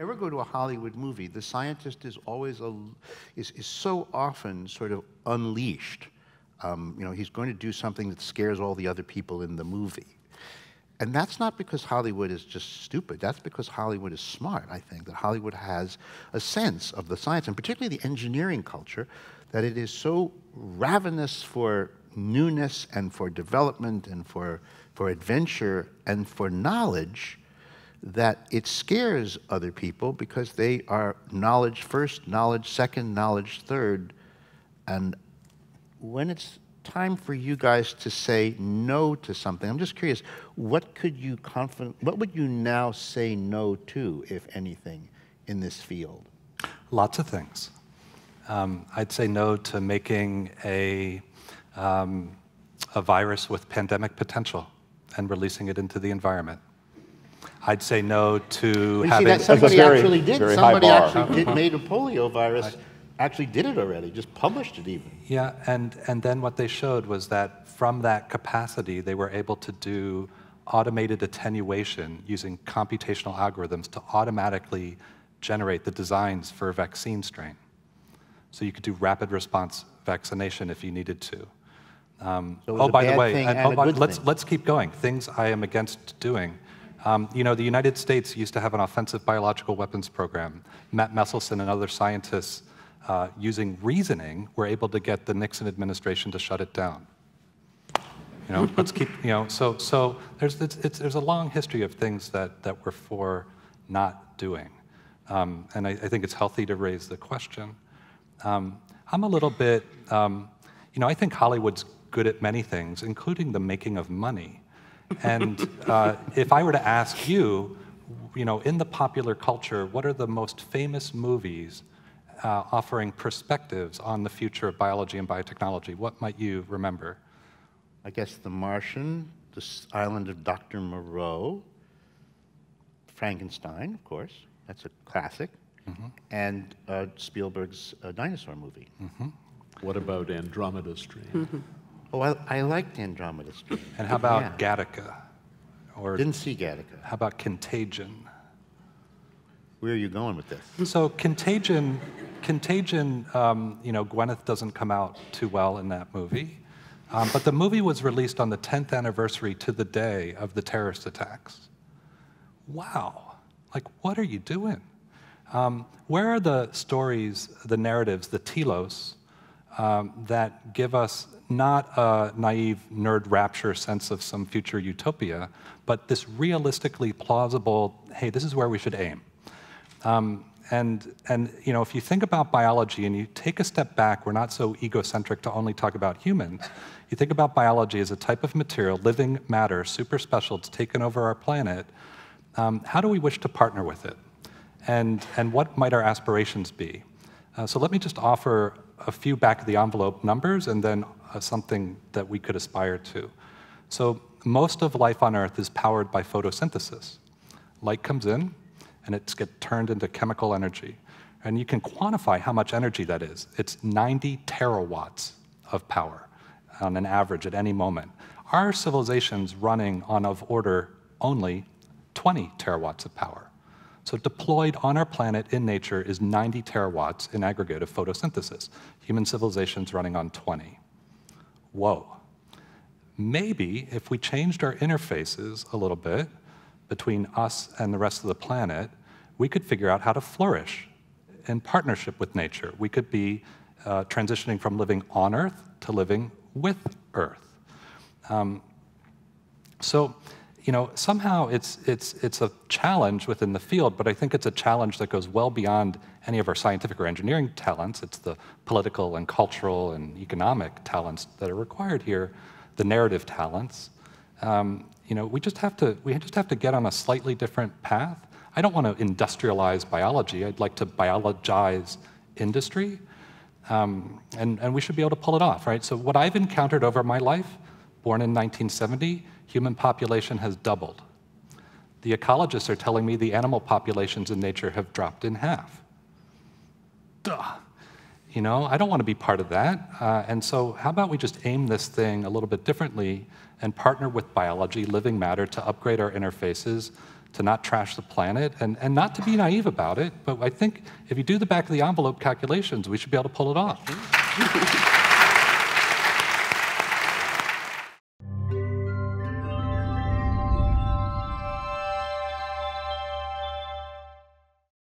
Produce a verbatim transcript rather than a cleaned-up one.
ever go to a Hollywood movie, the scientist is always a, is, is so often sort of unleashed. Um, you know, he's going to do something that scares all the other people in the movie. And that's not because Hollywood is just stupid. That's because Hollywood is smart, I think, that Hollywood has a sense of the science, and particularly the engineering culture, that it is so ravenous for newness and for development and for, for adventure and for knowledge that it scares other people because they are knowledge first, knowledge second, knowledge third. And when it's time for you guys to say no to something, I'm just curious, what could you confident, what would you now say no to, if anything, in this field? Lots of things. Um, I'd say no to making a, um, a virus with pandemic potential and releasing it into the environment. I'd say no to having... See, that somebody very, actually did. Somebody actually did, made a polio virus. I, actually did it already, just published it even. Yeah, and, and then what they showed was that from that capacity, they were able to do automated attenuation using computational algorithms to automatically generate the designs for a vaccine strain. So you could do rapid response vaccination if you needed to. Um, so oh, by the way, and, oh, by, let's, let's keep going. Things I am against doing. Um, you know, the United States used to have an offensive biological weapons program. Matt Meselson and other scientists Uh, using reasoning, we're able to get the Nixon administration to shut it down. You know, let's keep, you know, so, so there's, it's, it's, there's a long history of things that, that we're for not doing. Um, and I, I think it's healthy to raise the question. Um, I'm a little bit, um, you know, I think Hollywood's good at many things, including the making of money. And uh, if I were to ask you, you know, in the popular culture, what are the most famous movies Uh, offering perspectives on the future of biology and biotechnology? What might you remember? I guess The Martian, The Island of Doctor Moreau, Frankenstein, of course, that's a classic, mm-hmm. and uh, Spielberg's uh, dinosaur movie. Mm-hmm. What about Andromeda Strain? Mm-hmm. Oh, I, I liked Andromeda Strain. And how about yeah. Gattaca? Or didn't see Gattaca. How about Contagion? Where are you going with this? So Contagion, Contagion, um, you know, Gwyneth doesn't come out too well in that movie. Um, but the movie was released on the tenth anniversary to the day of the terrorist attacks. Wow. Like, what are you doing? Um, where are the stories, the narratives, the telos, um, that give us not a naive nerd rapture sense of some future utopia, but this realistically plausible, hey, this is where we should aim? Um, and, and, you know, if you think about biology and you take a step back, we're not so egocentric to only talk about humans. You think about biology as a type of material, living matter, super special, it's taken over our planet. Um, how do we wish to partner with it? And, and what might our aspirations be? Uh, so let me just offer a few back-of-the-envelope numbers and then uh, something that we could aspire to. So most of life on Earth is powered by photosynthesis. Light comes in, and it's get turned into chemical energy. And you can quantify how much energy that is. It's ninety terawatts of power on an average at any moment. Our civilization's running on, of order, only twenty terawatts of power. So deployed on our planet in nature is ninety terawatts in aggregate of photosynthesis. Human civilization's running on twenty. Whoa. Maybe if we changed our interfaces a little bit, between us and the rest of the planet, we could figure out how to flourish in partnership with nature. We could be uh, transitioning from living on Earth to living with Earth. Um, so, you know, somehow it's, it's, it's a challenge within the field, but I think it's a challenge that goes well beyond any of our scientific or engineering talents. It's the political and cultural and economic talents that are required here, the narrative talents. Um, You know, we just have to we just have to get on a slightly different path. I don't want to industrialize biology. I'd like to biologize industry, um, and and we should be able to pull it off, right? So what I've encountered over my life, born in nineteen seventy, human population has doubled. The ecologists are telling me the animal populations in nature have dropped in half. Duh. You know, I don't want to be part of that. Uh, and so how about we just aim this thing a little bit differently and partner with biology, living matter, to upgrade our interfaces, to not trash the planet, and, and not to be naive about it, but I think if you do the back of the envelope calculations, we should be able to pull it off.